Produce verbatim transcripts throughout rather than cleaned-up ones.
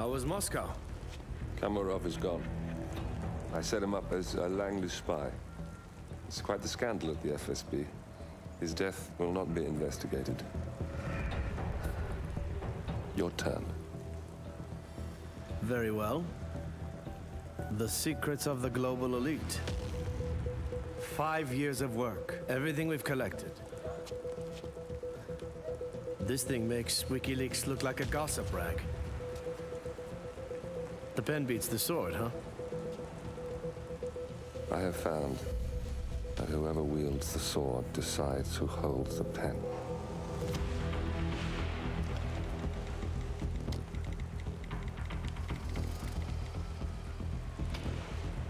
How was Moscow? Kamarov is gone. I set him up as a Langley spy. It's quite the scandal at the F S B. His death will not be investigated. Your turn. Very well. The secrets of the global elite. Five years of work. Everything we've collected. This thing makes WikiLeaks look like a gossip rag. The pen beats the sword, huh? I have found that whoever wields the sword decides who holds the pen.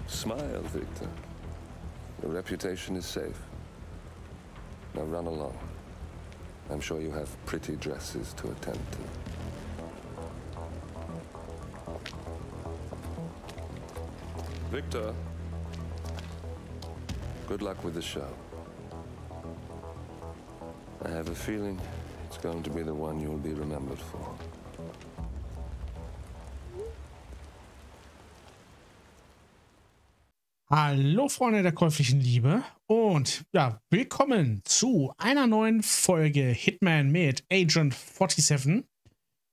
Smile, Victor. Your reputation is safe. Now run along. I'm sure you have pretty dresses to attend to. Victor. Good luck with the show. I have a feeling it's going to be the one you'll be remembered for. Hallo Freunde der käuflichen Liebe und ja, willkommen zu einer neuen Folge Hitman mit Agent siebenundvierzig.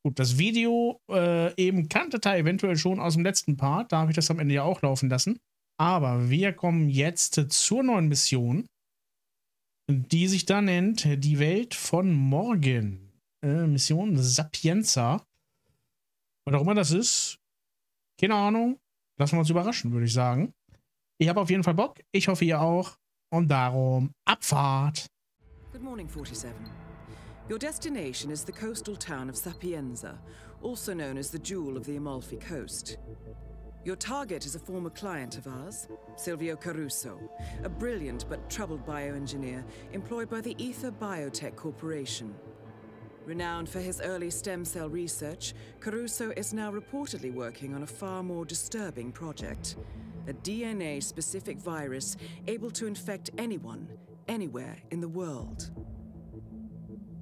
Gut, das Video äh, eben kanntet ihr eventuell schon aus dem letzten Part, da habe ich das am Ende ja auch laufen lassen. Aber wir kommen jetzt zur neuen Mission, die sich da nennt Die Welt von Morgen. Äh, Mission Sapienza. Was auch immer das ist, keine Ahnung, lassen wir uns überraschen, würde ich sagen. Ich habe auf jeden Fall Bock, ich hoffe ihr auch, und darum Abfahrt. Good morning, forty-seven. Your destination is the coastal town of Sapienza, also known as the jewel of the Amalfi Coast. Your target is a former client of ours, Silvio Caruso, a brilliant but troubled bioengineer employed by the Ether Biotech Corporation. Renowned for his early stem cell research, Caruso is now reportedly working on a far more disturbing project. A D N A-specific virus able to infect anyone, anywhere in the world.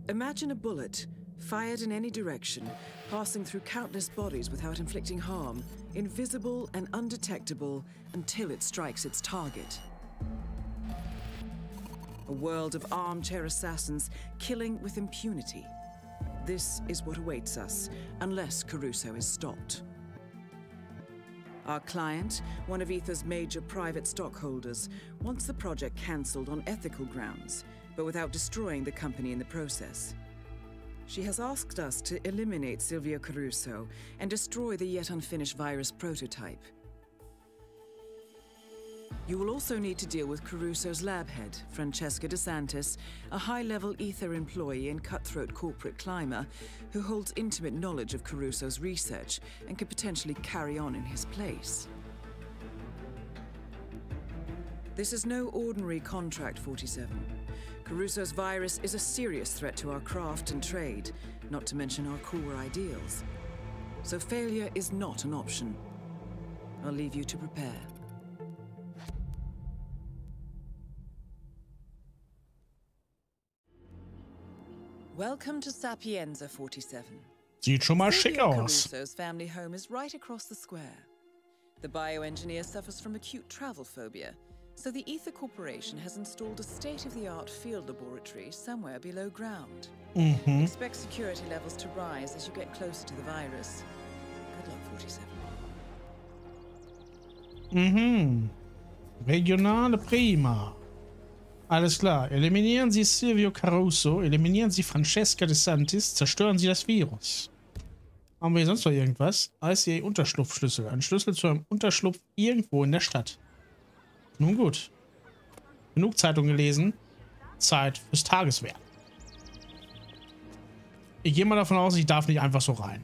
Imagine a bullet, fired in any direction, passing through countless bodies without inflicting harm, invisible and undetectable until it strikes its target. A world of armchair assassins killing with impunity. This is what awaits us, unless Caruso is stopped. Our client, one of Ether's major private stockholders, wants the project cancelled on ethical grounds, but without destroying the company in the process. She has asked us to eliminate Silvio Caruso and destroy the yet unfinished virus prototype. You will also need to deal with Caruso's lab head, Francesca DeSantis, a high-level Ether employee and cutthroat corporate climber who holds intimate knowledge of Caruso's research and could potentially carry on in his place. This is no ordinary contract, forty-seven. Caruso's virus is a serious threat to our craft and trade, not to mention our core ideals. So failure is not an option. I'll leave you to prepare. Welcome to Sapienza forty-seven. Sieht schon mal schick aus. Caruso's family home is right across the square. The bioengineer suffers from acute travel phobia, so the Ether Corporation has installed a state-of-the-art field laboratory somewhere below ground. Mm-hmm. Expect security levels to rise as you get closer to the virus. Good luck, forty-seven. Mhm. Regionale Prima. Alles klar. Eliminieren Sie Silvio Caruso, eliminieren Sie Francesca DeSantis, zerstören Sie das Virus. Haben wir hier sonst noch irgendwas? I C A-Unterschlupfschlüssel. Ein Schlüssel zu einem Unterschlupf irgendwo in der Stadt. Nun gut. Genug Zeitung gelesen. Zeit fürs Tageswerk. Ich gehe mal davon aus, ich darf nicht einfach so rein.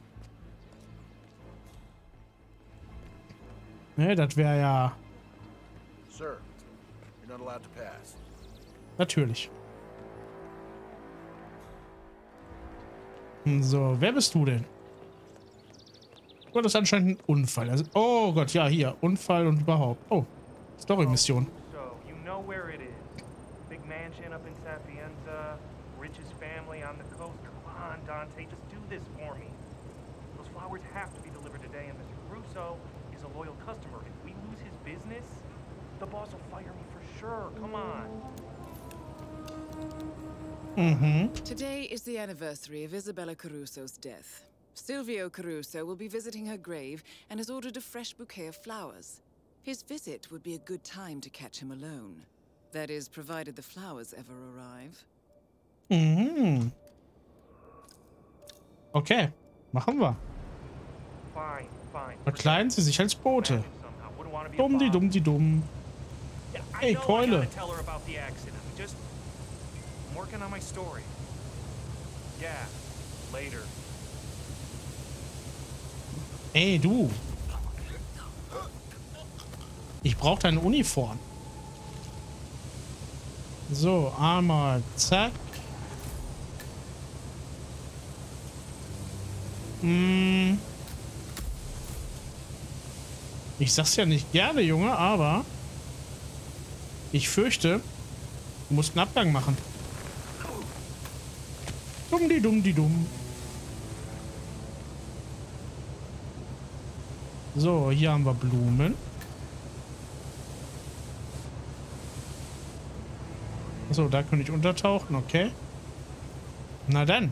Ne, das wäre ja... Sir, you're not allowed to pass. Natürlich. So, wer bist du denn? Oh, das ist anscheinend ein Unfall. Also, oh Gott, ja, hier. Unfall und überhaupt. Oh, Story-Mission. So, you know where it is. Big mansion up in Sapienza. Richest family on the coast. Come on, Dante, just do this for me. Those flowers have to be delivered today, and Mister Caruso is a loyal customer. If we lose his business, the boss will fire me for sure. Come on. Mm-hmm. Today is the anniversary of Isabella Caruso's death. Silvio Caruso will be visiting her grave and has ordered a fresh bouquet of flowers. His visit would be a good time to catch him alone. That is, provided the flowers ever arrive. Mm-hmm. Okay, machen wir. Fine, fine. Verkleiden Sie sich als Bote. Dumm, die dumm, die dumm. Hey, Keule. Working on my story. Yeah, later. Ey, du. Ich brauche deine Uniform. So, einmal zack. Hm. Ich sag's ja nicht gerne, Junge, aber ich fürchte, du musst einen Abgang machen. Dumm, die dumm, die dumm. So, hier haben wir Blumen. So, da könnte ich untertauchen, okay. Na dann.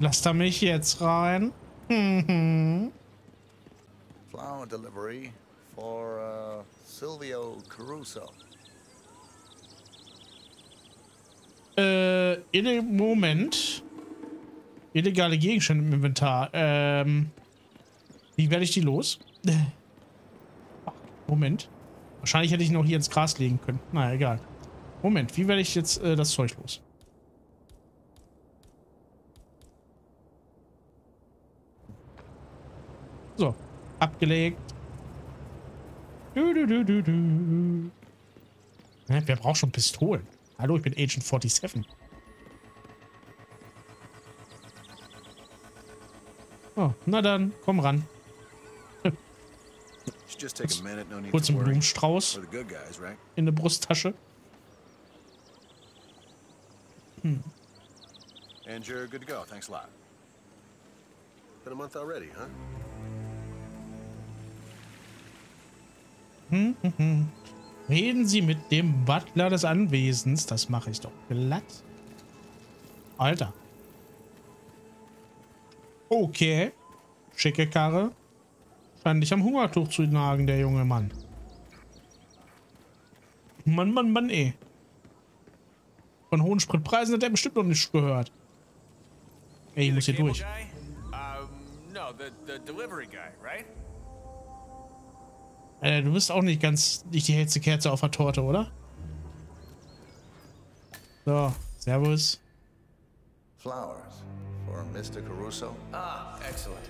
Lasst er mich jetzt rein. Flower delivery for uh, Silvio Caruso. Äh, in dem Moment. Illegale Gegenstände im Inventar. Ähm. Wie werde ich die los? Moment. Wahrscheinlich hätte ich noch hier ins Gras legen können. Naja, egal. Moment, wie werde ich jetzt äh, das Zeug los? So. Abgelegt. Du, du, du, du, du. Ja, wer braucht schon Pistolen? Hallo, ich bin Agent forty-seven. Oh, na dann, komm ran. Kurz einen Blumenstrauß in der Brusttasche. Hm. And you're good to go. Thanks a lot. Been a month already, huh? Hm, hm, hm. Reden Sie mit dem Butler des Anwesens. Das mache ich doch glatt. Alter. Okay. Schicke Karre. Scheint nicht am Hungertuch zu nagen, der junge Mann. Mann, Mann, Mann, ey. Von hohen Spritpreisen hat er bestimmt noch nicht gehört. Ey, ich muss hier durch. Äh, du bist auch nicht ganz, nicht die hellste Kerze auf der Torte, oder? So, servus. Flowers. Or Mister Caruso? Ah, excellent.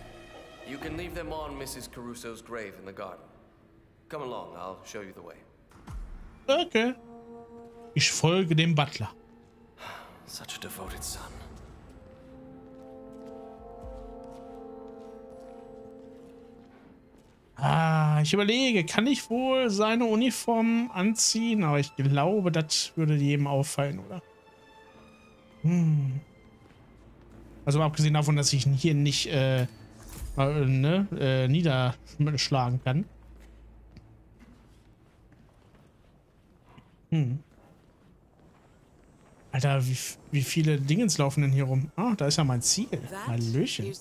You can leave them on Missus Caruso's grave in the garden. Come along, I'll show you the way. Okay. Ich folge dem Butler. Such a devoted son. Ah, ich überlege, kann ich wohl seine Uniform anziehen? Aber ich glaube, das würde jedem auffallen, oder? Hm. Also mal abgesehen davon, dass ich ihn hier nicht äh, äh, ne, äh, niederschlagen kann. Hm. Alter, wie, wie viele Dingens laufen denn hier rum? Ah, da ist ja mein Ziel. Mein Löchen.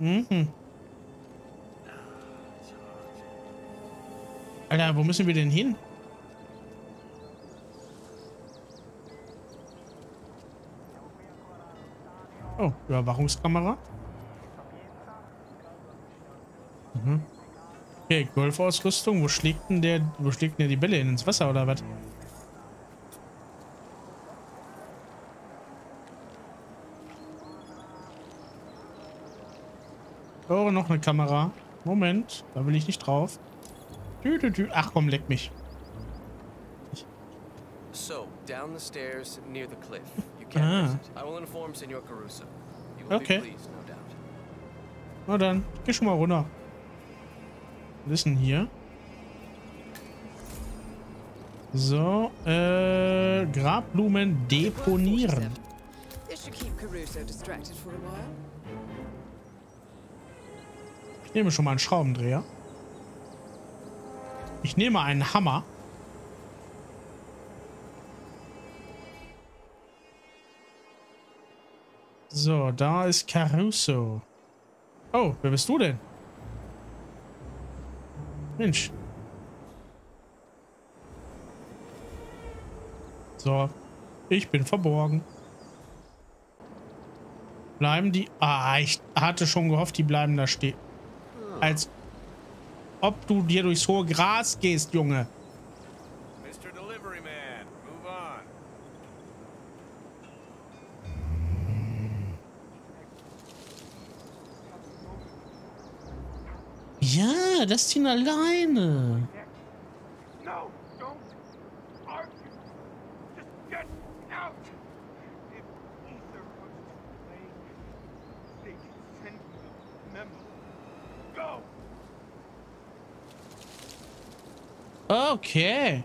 Mhm. Alter, wo müssen wir denn hin? Oh, Überwachungskamera. Mhm. Okay, Golfausrüstung. Wo schlägt denn der, wo schlägt denn der die Bälle hin? Ins Wasser oder was? Oh, noch eine Kamera. Moment, da will ich nicht drauf. Dü, dü, dü. Ach komm, leck mich. So, down the stairs near the cliff. You can't ah. I will inform Senor Caruso. You will okay. Be pleased, no doubt. Na dann, geh schon mal runter. Listen hier. So, äh, Grabblumen deponieren. This should keep Caruso distracted for a while. Ich nehme schon mal einen Schraubendreher. Ich nehme einen Hammer. So, da ist Caruso. Oh, wer bist du denn? Mensch. So, ich bin verborgen. Bleiben die... Ah, ich hatte schon gehofft, die bleiben da stehen. Als ob du dir durchs hohe Gras gehst, Junge. Mister Delivery Man, move on. Ja, das Ding alleine. No, don't argue. Just get out. If Ether was to play, they could send you a memo. Okay.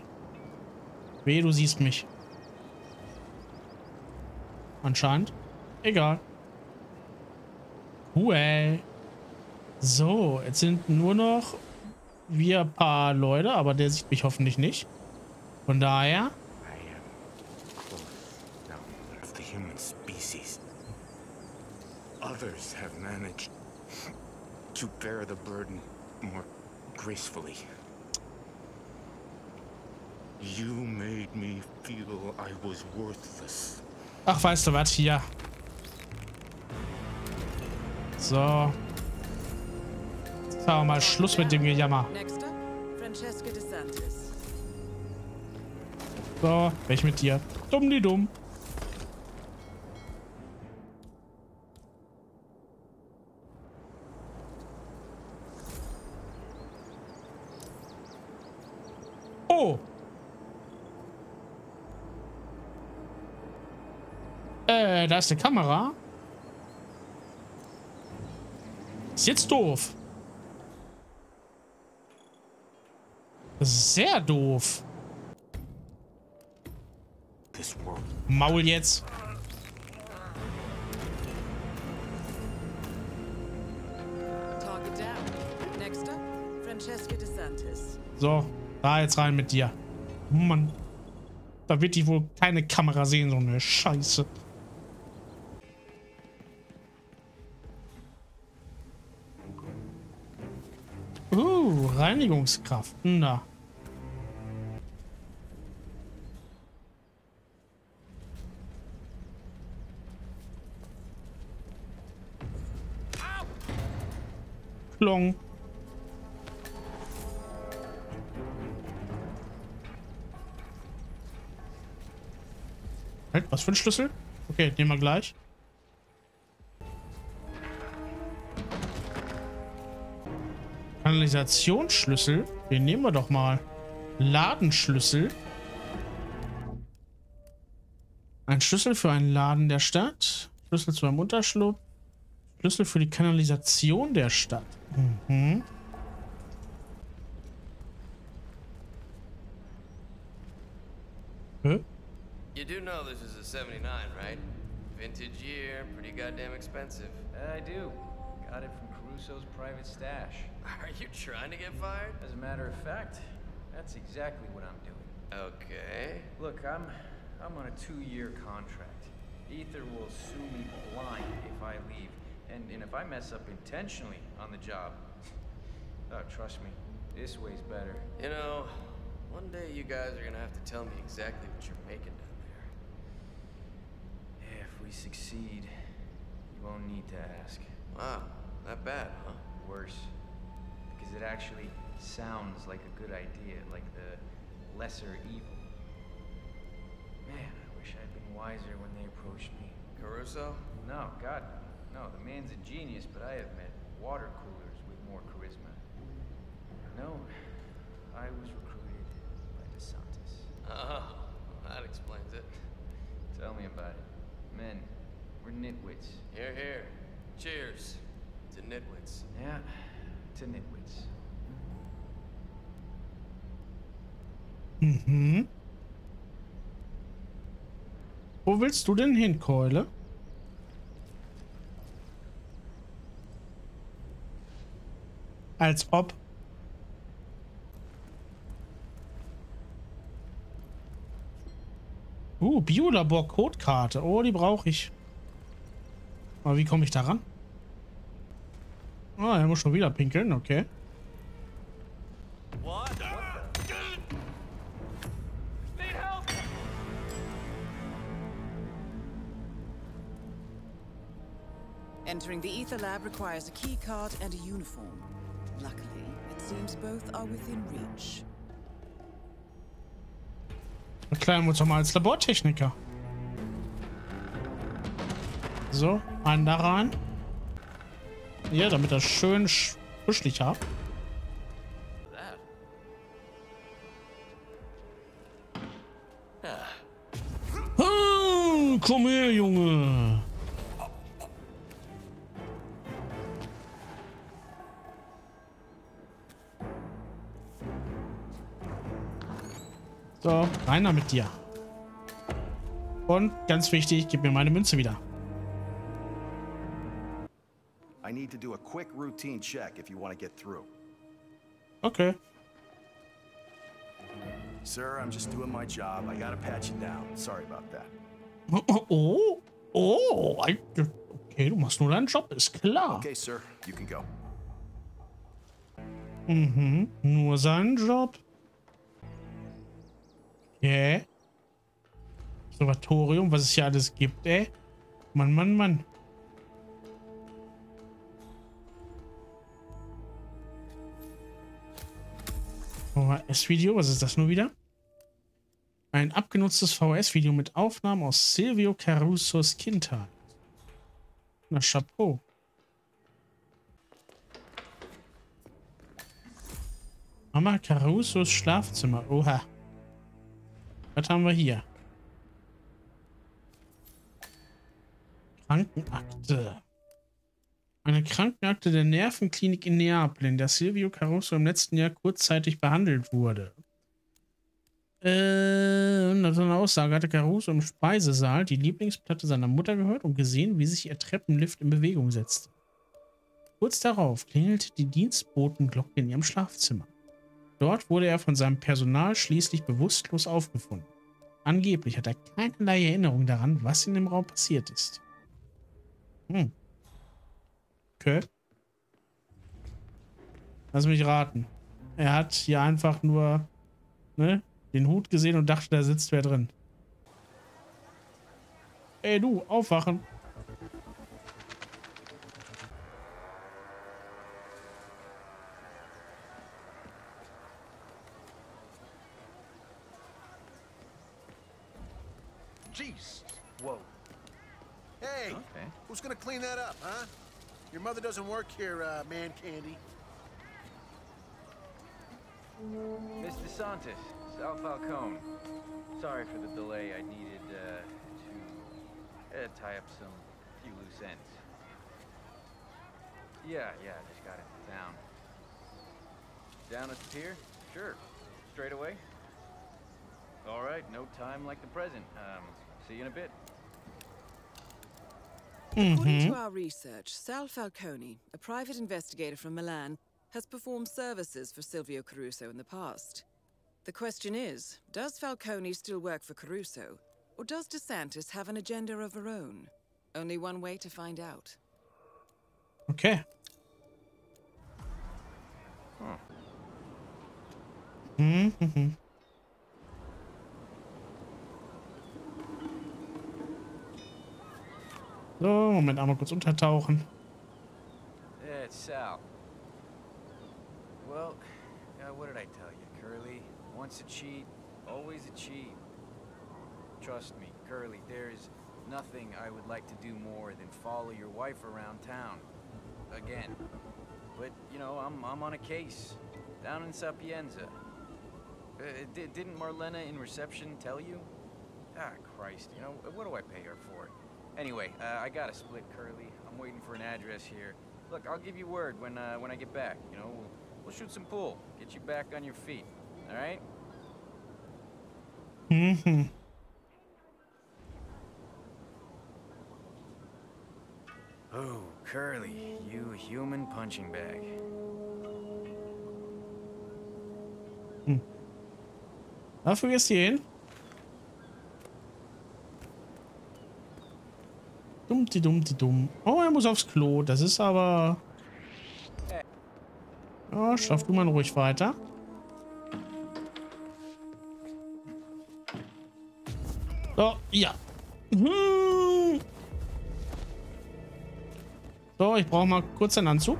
Weh, du siehst mich. Anscheinend. Egal. Well. So, jetzt sind nur noch wir paar Leute, aber der sieht mich hoffentlich nicht. Von daher. Others have managed to bear the burden more gracefully. You made me feel I was worthless. Ach, weißt du was? Hier. So. Jetzt haben wir mal Schluss mit dem Gejammer. Francesca DeSantis. So, weg mit dir. Dumm die dumm. Oh. Äh, da ist eine Kamera. Ist jetzt doof. Sehr doof. Maul jetzt. So, da jetzt rein mit dir. Mann. Da wird die wohl keine Kamera sehen, so eine Scheiße. Uh, Reinigungskraft. Na. Klong. Was für ein Schlüssel? Okay, nehmen wir gleich. Kanalisationsschlüssel, den nehmen wir doch mal. Ladenschlüssel. Ein Schlüssel für einen Laden der Stadt. Schlüssel zu einem Unterschlupf. Schlüssel für die Kanalisation der Stadt. Mhm. Hä? You do know this is a seventy-nine, right? Vintage year, pretty goddamn expensive. I do. Got it from Caruso's private stash. Are you trying to get fired? As a matter of fact, that's exactly what I'm doing. Okay. Look, I'm I'm on a two-year contract. Ether will sue me blind if I leave, and, and if I mess up intentionally on the job. Oh, trust me, this way's better. You know, one day you guys are gonna have to tell me exactly what you're making down there. If we succeed, you won't need to ask. Wow. Not bad, huh? Worse. Because it actually sounds like a good idea, like the lesser evil. Man, I wish I'd been wiser when they approached me. Caruso? No, God, no. The man's a genius, but I have met water coolers with more charisma. No, I was recruited by DeSantis. Oh, that explains it. Tell me about it. Men, we're nitwits. Here, here. Cheers. To nitwits. Yeah, to nitwits. Mhm. Wo willst du denn hin, Keule? als ob. Uh, Biolabor-Codekarte. Oh, die brauche ich. Aber wie komme ich da ran? Ah, er muss schon wieder pinkeln, okay. Entering the Ether Lab requires a key card and a uniform. Luckily, it seems both are within reach. Erklären wir uns doch mal als Labortechniker. So, einen da rein. Ja, damit das schön schuschelig hat. Ah, komm her, Junge. So, rein damit dir. Und ganz wichtig, gib mir meine Münze wieder. I need to do a quick routine check if you want to get through. Okay. Sir, I'm just doing my job. I gotta patch you down. Sorry about that. Oh, oh, oh. I, okay, du machst nur deinen Job, ist klar. Okay, sir, you can go. Mhm, nur seinen Job. Yeah. Observatorium, was es hier alles gibt, ey. Mann, Mann, Mann. V H S-Video, was ist das nur wieder? Ein abgenutztes V H S-Video mit Aufnahmen aus Silvio Carusos Kindheit. Na, Chapeau. Mama Carusos Schlafzimmer, oha. Was haben wir hier? Krankenakte. Eine Krankenakte der Nervenklinik in Neapel, in der Silvio Caruso im letzten Jahr kurzzeitig behandelt wurde. Äh, nach seiner Aussage hatte Caruso im Speisesaal die Lieblingsplatte seiner Mutter gehört und gesehen, wie sich ihr Treppenlift in Bewegung setzte. Kurz darauf klingelte die Dienstbotenglocke in ihrem Schlafzimmer. Dort wurde er von seinem Personal schließlich bewusstlos aufgefunden. Angeblich hat er keinerlei Erinnerung daran, was in dem Raum passiert ist. Hm. Okay. Lass mich raten. Er hat hier einfach nur, ne, den Hut gesehen und dachte, da sitzt wer drin. Ey, du, aufwachen. Your mother doesn't work here, uh, man candy. Miss DeSantis, Sal Falcone. Sorry for the delay. I needed uh, to uh, tie up some few loose ends. Yeah, yeah, just got it down. Down at the pier? Sure. Straight away? All right, no time like the present. Um, see you in a bit. According mm-hmm. to our research, Sal Falcone, a private investigator from Milan, has performed services for Silvio Caruso in the past. The question is, does Falcone still work for Caruso, or does DeSantis have an agenda of her own? Only one way to find out. Okay. Huh. Mm-hmm. So, Moment, einmal kurz untertauchen. It's Sal. Well, uh, what did I tell you, Curly? Once a cheat, always a cheat. Trust me, Curly, there is nothing I would like to do more than follow your wife around town. Again. But, you know, I'm, I'm on a case. Down in Sapienza. Uh, didn't Marlena in reception tell you? Ah, Christ, you know, what do I pay her for? Anyway, uh, I gotta split, Curly. I'm waiting for an address here. Look, I'll give you word when uh, when I get back. You know, we'll, we'll shoot some pool, get you back on your feet. All right? Mm-hmm. Oh, Curly, you human punching bag. Hm. Dafür gehst du hier hin? Dummti dummti dumm. Oh, er muss aufs Klo. Das ist aber... Oh, schaff du mal ruhig weiter. So, ja. Hm. So, ich brauche mal kurz einen Anzug.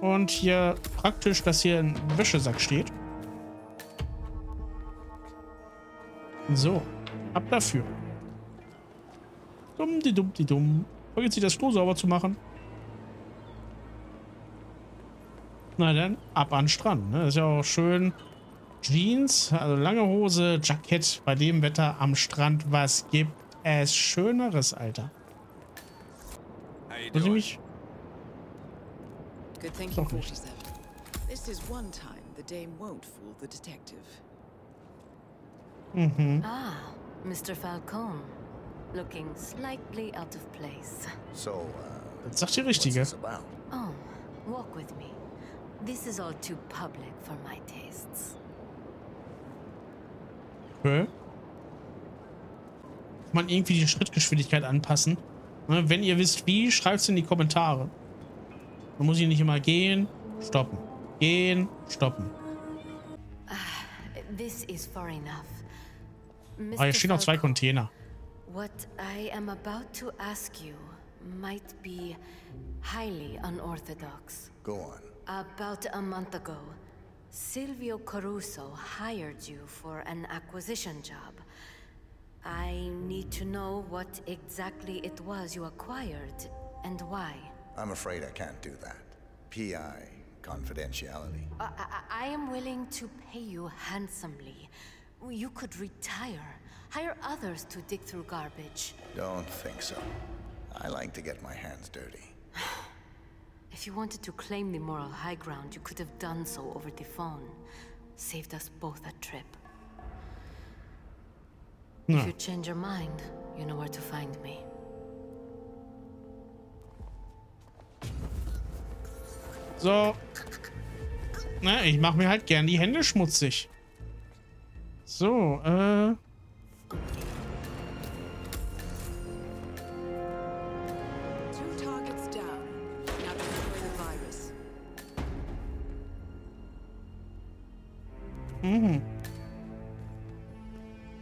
Und hier praktisch, dass hier ein Wäschesack steht. So, ab dafür. Dumm, die dumm, die dumm. Vergiss nicht, das Klo sauber zu machen. Na dann, ab an den Strand. Ne? Das ist ja auch schön. Jeans, also lange Hose, Jackett. Bei dem Wetter am Strand, was gibt es Schöneres, Alter? Muss ich mich... Good thinking, forty-seven. This is one time the dame won't fool the detective. Mm-hmm. Ah, Mister Falcone, looking slightly out of place. So, uh, that's the richtige. Oh, walk with me. This is all too public for my tastes. Okay. Kann man irgendwie die Schrittgeschwindigkeit anpassen? Wenn ihr wisst wie, schreibt es in die Kommentare. Man muss hier nicht immer gehen, stoppen. Gehen, stoppen. This is far enough. Ah, hier stehen noch zwei Container. What I am about to ask you might be highly unorthodox. Go on. About a month ago, Silvio Caruso hired you for an acquisition job. I need to know what exactly it was you acquired and why. I'm afraid I can't do that. P I, confidentiality. I, I, I am willing to pay you handsomely. You could retire, hire others to dig through garbage. Don't think so. I like to get my hands dirty. If you wanted to claim the moral high ground, you could have done so over the phone. Saved us both a trip. No. If you change your mind, you know where to find me. So. Na, ich mache mir halt gern die Hände schmutzig. So, äh. Mhm.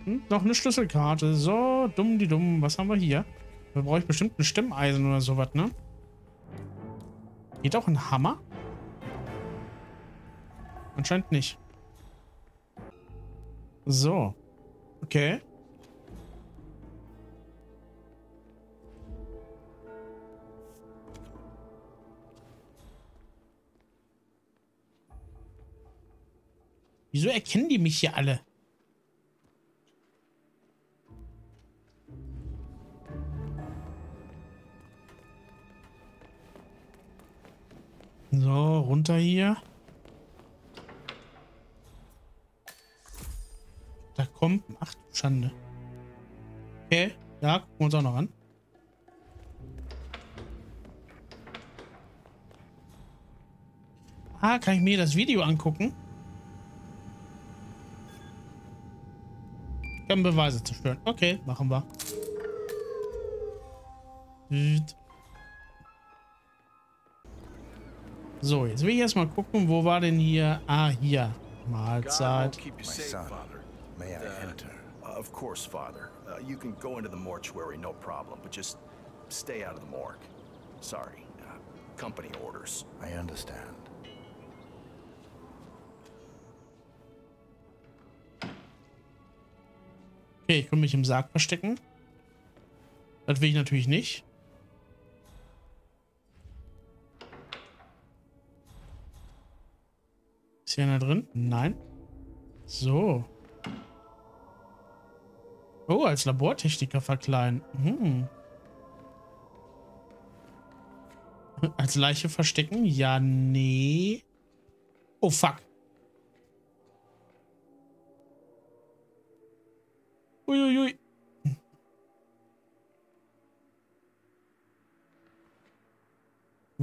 Hm, noch eine Schlüsselkarte. So, dumm die dumm. Was haben wir hier? Da brauche ich bestimmt ein Stemmeisen oder sowas, ne? Geht auch ein Hammer? Anscheinend nicht. So. Okay. Wieso erkennen die mich hier alle? So, runter hier. Da kommt... Ach, Schande. Okay, ja, gucken wir uns auch noch an. Ah, kann ich mir das Video angucken? Ich kann Beweise zerstören. Okay, machen wir. Gut. So, jetzt will ich erstmal gucken, wo war denn hier? Ah, hier. Mahlzeit. May I enter? Of course, Father. You can go into the mortuary, no problem, but just stay out of the morgue. Sorry. Company orders. I understand. Okay, ich kann mich im Sarg verstecken. Das will ich natürlich nicht. Ist hier einer drin? Nein. So. Oh, als Labortechniker verkleiden. Hm. Als Leiche verstecken? Ja, nee. Oh, fuck. Uiuiui.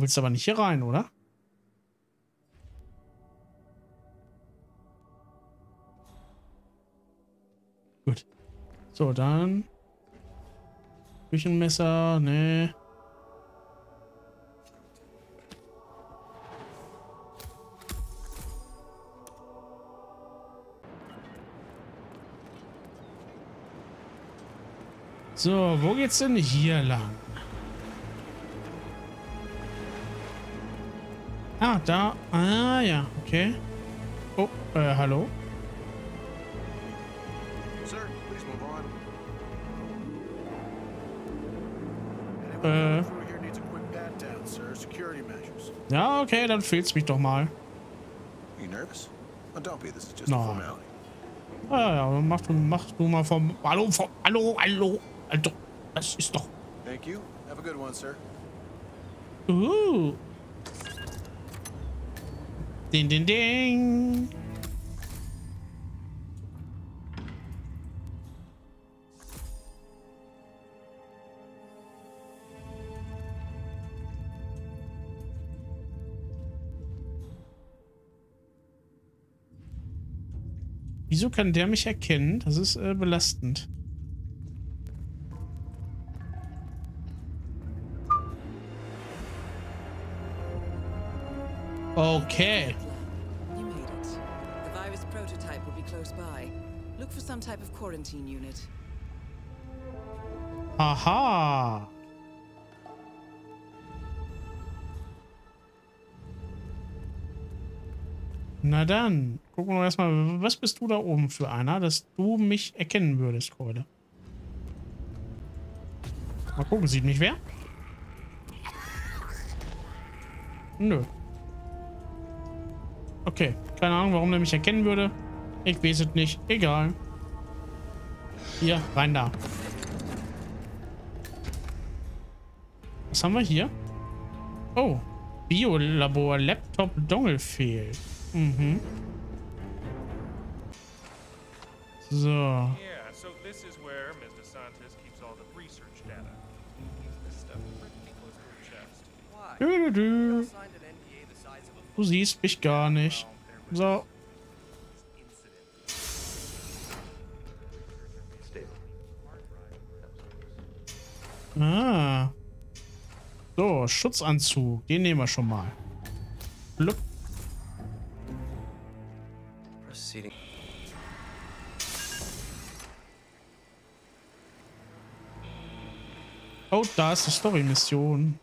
willst aber nicht hier rein, oder? Gut. So, dann. Küchenmesser, ne. So, wo geht's denn hier lang? Ah, da. Ah, ja, okay. Oh, äh, hallo? Äh. Ja, okay, dann fehlt's mich doch mal. No. Ah, ja, mach du, mach du mal vom... Hallo, vom... Hallo, hallo. Alter, das ist doch... Thank you. Have a good one, sir. Uh. Ding, ding, ding. Wieso kann der mich erkennen? Das ist äh, belastend. Okay. You made it. The virus prototype will be close by. Look for some type of quarantine unit. Aha. Na dann, gucken wir erstmal, was bist du da oben für einer, dass du mich erkennen würdest, Keule. Mal gucken, sieht mich wer? Nö. Okay, keine Ahnung, warum der mich erkennen würde. Ich weiß es nicht. Egal. Hier, rein da. Was haben wir hier? Oh, Biolabor, Laptop, Dongle fehlt. Mhm. So. Du, du, du. Du siehst mich gar nicht. So. Ah. So, Schutzanzug. Den nehmen wir schon mal. Blub. Oh, da ist die Story-Mission.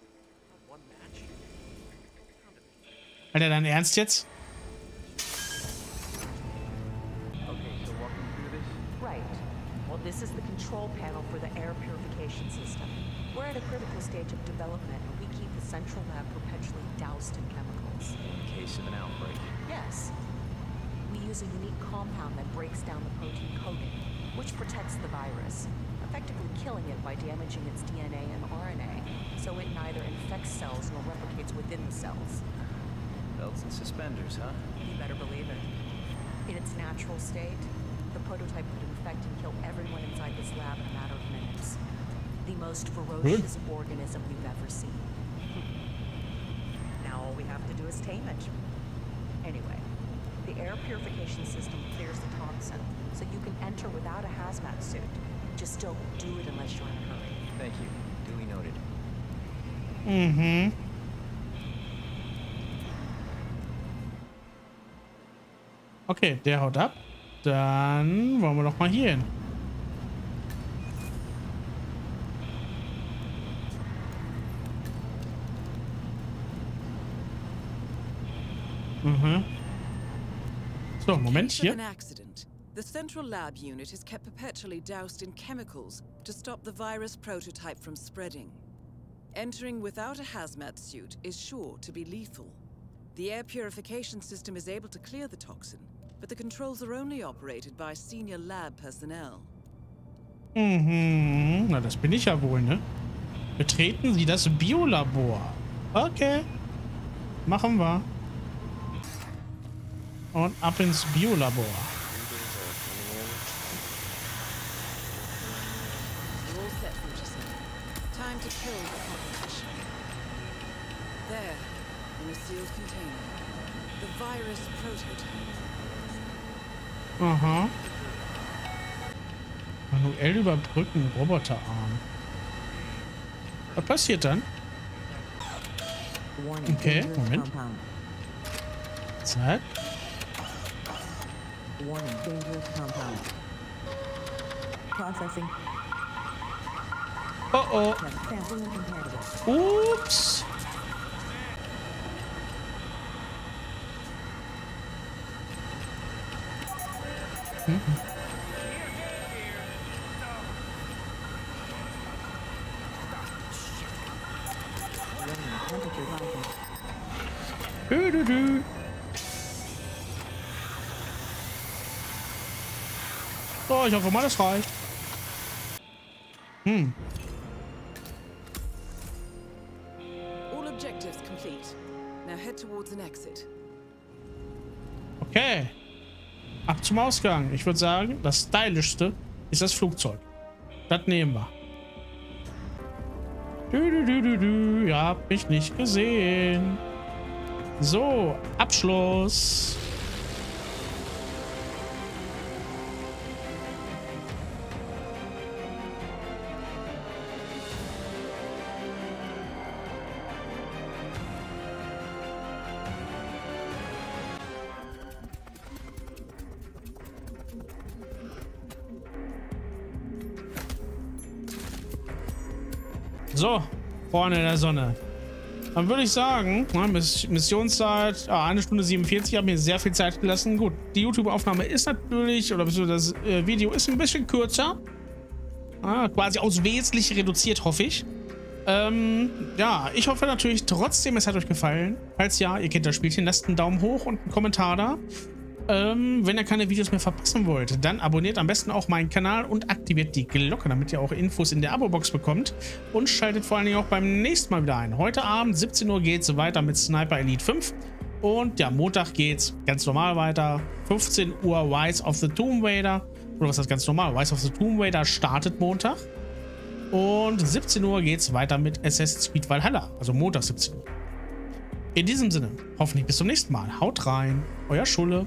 Alter, dein Ernst jetzt? A unique compound that breaks down the protein coating, which protects the virus, effectively killing it by damaging its D N A and R N A, so it neither infects cells nor replicates within the cells. Belts and suspenders, huh? You better believe it. In its natural state, the prototype could infect and kill everyone inside this lab in a matter of minutes. The most ferocious Good. organism you've ever seen. Now all we have to do is tame it. Anyway. The air purification system clears the toxin, so you can enter without a hazmat suit. Just don't do it unless you're in a hurry. Thank you. Duly noted. Mhm. Okay, der haut ab. Dann wollen wir doch mal hier hin. Mhm. So, Moment hier. An accident. The central lab unit is kept perpetually doused in chemicals to stop the virus prototype from spreading. Entering without a hazmat suit is sure to be lethal. The air purification system is able to clear the toxin, but the controls are only operated by senior lab personnel. Mhm. Na, das bin ich ja wohl, ne? Betreten Sie das Biolabor. Okay. Machen wir. Und ab ins Biolabor. There, in a sealed container, the virus prototype. Aha. Manuell überbrücken, Roboterarm. Was passiert dann? Okay, Moment. Zeit. Oh oh. Ups. Hm. Du, du, du. Oh, ich hoffe mal, das reicht. Hm. Okay. Ab zum Ausgang. Ich würde sagen, das stylischste ist das Flugzeug. Das nehmen wir. Du, du, du, du, du. Ihr habt mich nicht gesehen. So, Abschluss. So, Freunde in der Sonne. Dann würde ich sagen, Missionszeit, ah, eine Stunde siebenundvierzig, haben mir sehr viel Zeit gelassen. Gut, die YouTube-Aufnahme ist natürlich, oder das äh, Video ist ein bisschen kürzer. Ah, quasi aufs Wesentliche reduziert, hoffe ich. Ähm, ja, ich hoffe natürlich trotzdem, es hat euch gefallen. Falls ja, ihr kennt das Spielchen, lasst einen Daumen hoch und einen Kommentar da. Ähm, wenn ihr keine Videos mehr verpassen wollt, dann abonniert am besten auch meinen Kanal und aktiviert die Glocke, damit ihr auch Infos in der Abo-Box bekommt. Und schaltet vor allen Dingen auch beim nächsten Mal wieder ein. Heute Abend, siebzehn Uhr, geht's weiter mit Sniper Elite fünf. Und ja, Montag geht's ganz normal weiter. fünfzehn Uhr, Rise of the Tomb Raider. Oder was heißt ganz normal? Rise of the Tomb Raider startet Montag. Und siebzehn Uhr geht's weiter mit Assassin's Creed Valhalla. Also Montag siebzehn Uhr. In diesem Sinne, hoffentlich bis zum nächsten Mal. Haut rein, euer Schulle.